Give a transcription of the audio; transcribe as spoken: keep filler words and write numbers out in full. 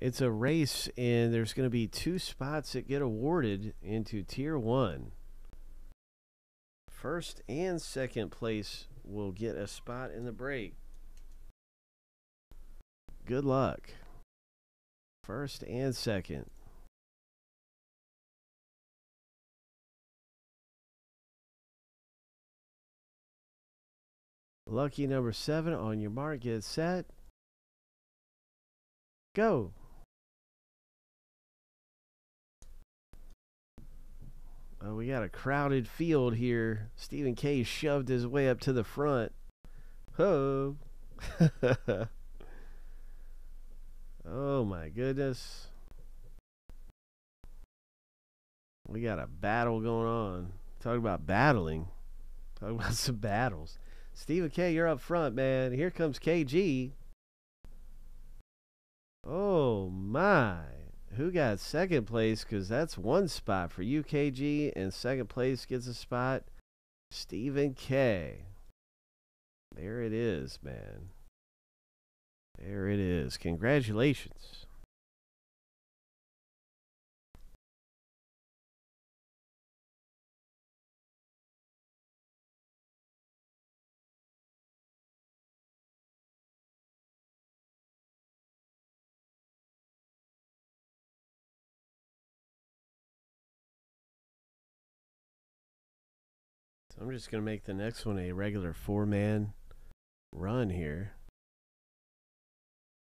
It's a race, and there's going to be two spots that get awarded into Tier One. First and second place will get a spot in the break. Good luck. First and second. Lucky number seven, on your mark, get set, go. Uh, we got a crowded field here. Stephen K. shoved his way up to the front. Ho! Oh my goodness. We got a battle going on. Talk about battling. Talk about some battles. Stephen K., you're up front, man. Here comes K G. Oh my. Who got second place? Because that's one spot for U K G, and second place gets a spot. Stephen K. There it is, man. There it is. Congratulations. I'm just going to make the next one a regular four-man run here.